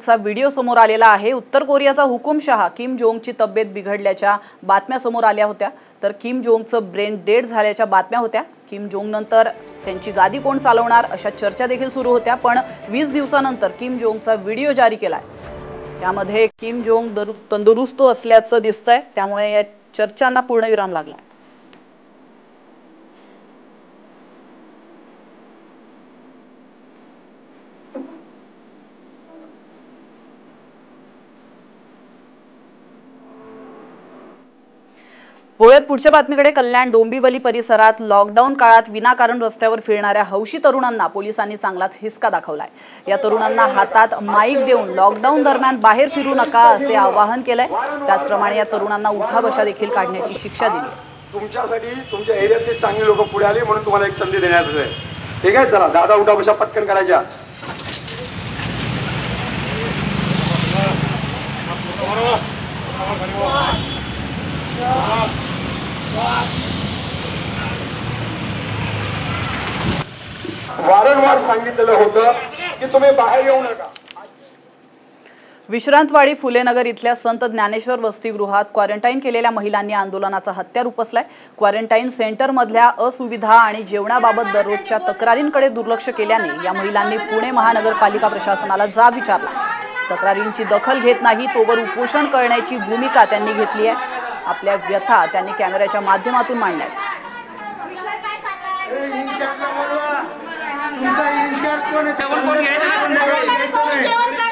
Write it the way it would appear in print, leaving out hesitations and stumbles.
असा व्हिडिओ समोर आलेला आहे। उत्तर कोरियाचा हुकुमशहा किम जोंगची तब्येत बिघडल्याच्या बातम्या समोर आल्या होत्या, तर किम जोंगचं ब्रेन डेड झाल्याच्या बातम्या होत्या। किम जोंग नंतर त्यांची गादी कोण चालवणार अशा चर्चा देखील सुरू होत्या। पण 20 दिवसांनंतर किम जोंगचा व्हिडिओ जारी केलाय, त्यामध्ये किम जोंग तंदुरुस्त असल्याचं दिसतंय। त्यामुळे या चर्चांना पूर्णविराम लागला। गोव्यात पुढच्या बातमीकडे, कल्याण डोंबिवली परिसरात लॉकडाऊन काळात विनाकारण रस्त्यावर फिरणाऱ्या हौशी तरुणांना पोलिसांनी चांगलाच हिसका दाखवलाय। या तरुणांना हातात माईक देऊन लॉकडाऊन दरम्यान बाहेर फिरू नका असे आवाहन केलंय। त्याचप्रमाणे या तरुणांना उठाबशा देखील काढण्याची शिक्षा दिली। तुमच्यासाठी तुमच्या एरियातले चांगले लोक पुढे आले म्हणून तुम्हाला एक संधी देण्यात आली आहे। ठीक आहे, चला दादा उठाबशा पटकन करायच्या। वारंवार सांगितलं होतं की तुम्ही बाहेर येऊ नका। विश्रांतवाडी फुलेनगर इथल्या संत ज्ञानेश्वर वसतिगृहात क्वारंटाईन केलेल्या महिलांनी आंदोलनाचा हत्यार उपसलाय। क्वारंटाईन सेंटरमधल्या असुविधा आणि जेवणाबाबत दररोजच्या तक्रारींकडे दुर्लक्ष केल्याने या महिलांनी पुणे महानगरपालिका प्रशासनाला जाब विचारला। तक्रारींची दखल घेत नाही तोवर उपोषण करण्याची भूमिका त्यांनी घेतली आहे। आपल्या व्यथा त्यांनी कॅमेऱ्याच्या माध्यमातून मांडल्यात। कोण कोण